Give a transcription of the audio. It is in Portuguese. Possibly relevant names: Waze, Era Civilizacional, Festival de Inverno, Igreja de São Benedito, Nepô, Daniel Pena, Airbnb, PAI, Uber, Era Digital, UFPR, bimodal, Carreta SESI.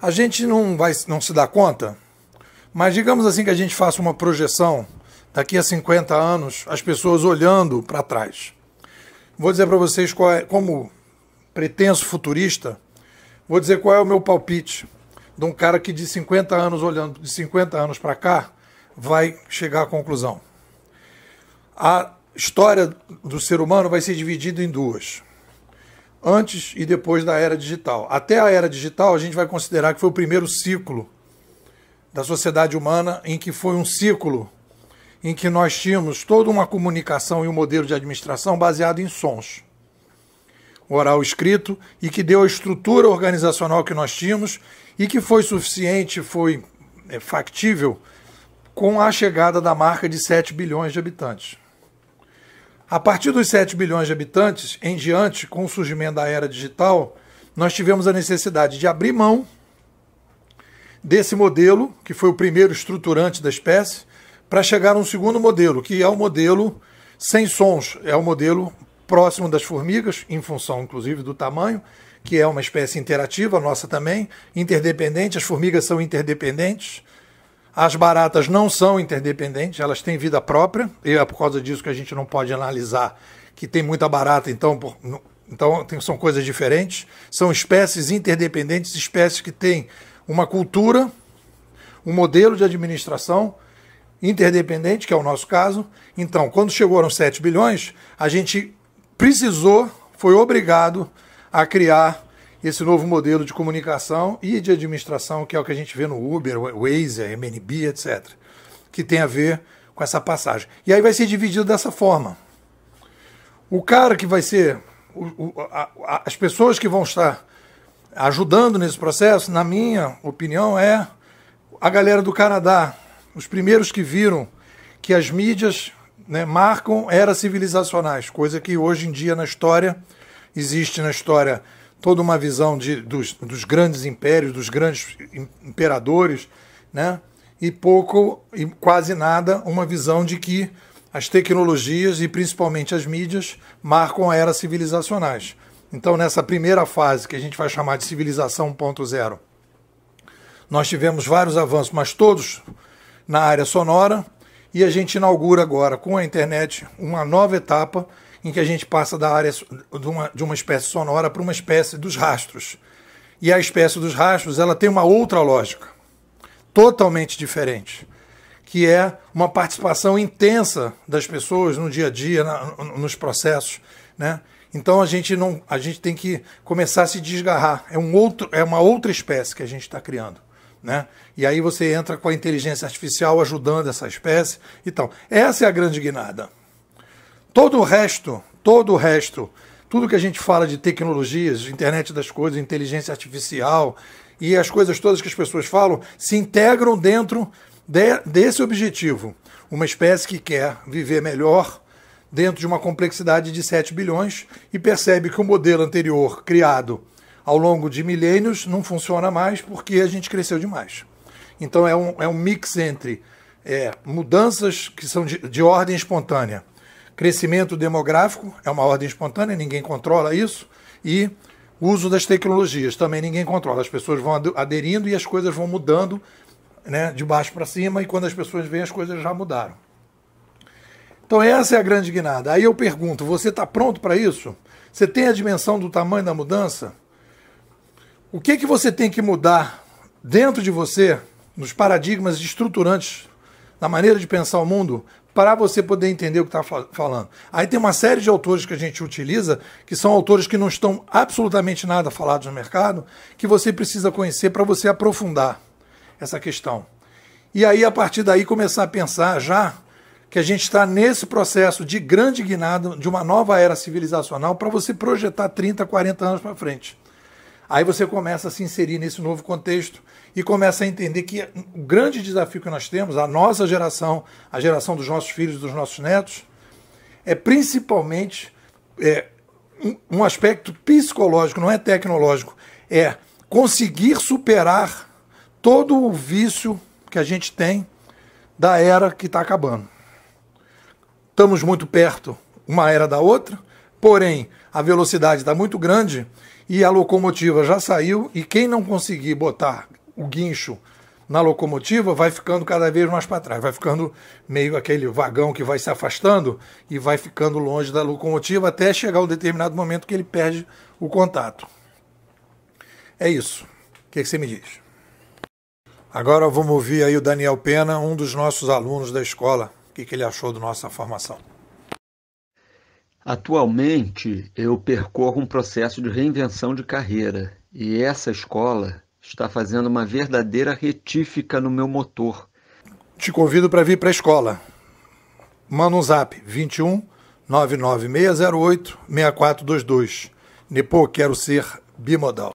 a gente não se dá conta, mas digamos assim que a gente faça uma projeção, daqui a 50 anos, as pessoas olhando para trás. Vou dizer para vocês, como pretenso futurista, vou dizer qual é o meu palpite de um cara que de 50 anos, olhando de 50 anos para cá, vai chegar à conclusão. A história do ser humano vai ser dividida em duas, antes e depois da era digital. Até a era digital, a gente vai considerar que foi o primeiro ciclo da sociedade humana, em que foi um ciclo em que nós tínhamos toda uma comunicação e um modelo de administração baseado em sons, oral escrito, e que deu a estrutura organizacional que nós tínhamos e que foi suficiente, foi factível, com a chegada da marca de 7 bilhões de habitantes. A partir dos 7 bilhões de habitantes, em diante, com o surgimento da era digital, nós tivemos a necessidade de abrir mão desse modelo, que foi o primeiro estruturante da espécie, para chegar a um segundo modelo, que é o modelo sem sons, é o modelo próximo das formigas, em função, inclusive, do tamanho, que é uma espécie interativa, a nossa também, interdependente, as formigas são interdependentes, as baratas não são interdependentes, elas têm vida própria, e é por causa disso que a gente não pode analisar que tem muita barata, então são coisas diferentes, são espécies interdependentes, espécies que têm uma cultura, um modelo de administração interdependente, que é o nosso caso. Então, quando chegaram 7 bilhões, a gente precisou, foi obrigado a criar esse novo modelo de comunicação e de administração, que é o que a gente vê no Uber, Waze, Airbnb, etc., que tem a ver com essa passagem. E aí vai ser dividido dessa forma. O cara que vai ser... As pessoas que vão estar ajudando nesse processo, na minha opinião, é a galera do Canadá, os primeiros que viram que as mídias, né, marcam eras civilizacionais, coisa que hoje em dia na história, existe na história toda uma visão dos grandes impérios, dos grandes imperadores, né, e pouco, e quase nada, uma visão de que as tecnologias e principalmente as mídias marcam eras civilizacionais. Então nessa primeira fase, que a gente vai chamar de civilização 1.0, nós tivemos vários avanços, mas todos na área sonora, e a gente inaugura agora, com a internet, uma nova etapa em que a gente passa da área de uma espécie sonora para uma espécie dos rastros. E a espécie dos rastros, ela tem uma outra lógica, totalmente diferente, que é uma participação intensa das pessoas no dia a dia, nos processos, né? Então a gente tem que começar a se desgarrar, é uma outra espécie que a gente está criando, né? E aí você entra com a inteligência artificial ajudando essa espécie e tal. Essa é a grande guinada. Todo o resto, tudo que a gente fala de tecnologias, de internet das coisas, inteligência artificial e as coisas todas que as pessoas falam, se integram dentro desse objetivo. Uma espécie que quer viver melhor dentro de uma complexidade de 7 bilhões e percebe que o modelo anterior criado ao longo de milênios não funciona mais porque a gente cresceu demais. Então é um mix entre mudanças que são de ordem espontânea, crescimento demográfico, é uma ordem espontânea, ninguém controla isso, e uso das tecnologias, também ninguém controla. As pessoas vão aderindo e as coisas vão mudando, né, de baixo para cima, e quando as pessoas veem, as coisas já mudaram. Então essa é a grande guinada. Aí eu pergunto, você está pronto para isso? Você tem a dimensão do tamanho da mudança? O que que você tem que mudar dentro de você, nos paradigmas estruturantes, na maneira de pensar o mundo, para você poder entender o que está falando? Aí tem uma série de autores que a gente utiliza, que são autores que não estão absolutamente nada falados no mercado, que você precisa conhecer para você aprofundar essa questão. E aí, a partir daí, começar a pensar já que a gente está nesse processo de grande guinada, de uma nova era civilizacional, para você projetar 30, 40 anos para frente. Aí você começa a se inserir nesse novo contexto e começa a entender que o grande desafio que nós temos, a nossa geração, a geração dos nossos filhos, dos nossos netos, é principalmente um aspecto psicológico, não é tecnológico, é conseguir superar todo o vício que a gente tem da era que está acabando. Estamos muito perto uma era da outra, porém a velocidade está muito grande e a locomotiva já saiu, e quem não conseguir botar o guincho na locomotiva vai ficando cada vez mais para trás, vai ficando meio aquele vagão que vai se afastando e vai ficando longe da locomotiva até chegar um determinado momento que ele perde o contato. É isso. O que você me diz? Agora vamos ouvir aí o Daniel Pena, um dos nossos alunos da escola, o que ele achou da nossa formação. Atualmente eu percorro um processo de reinvenção de carreira e essa escola está fazendo uma verdadeira retífica no meu motor. Te convido para vir para a escola. Manda um zap 21 99608 6422. Nepô, quero ser bimodal.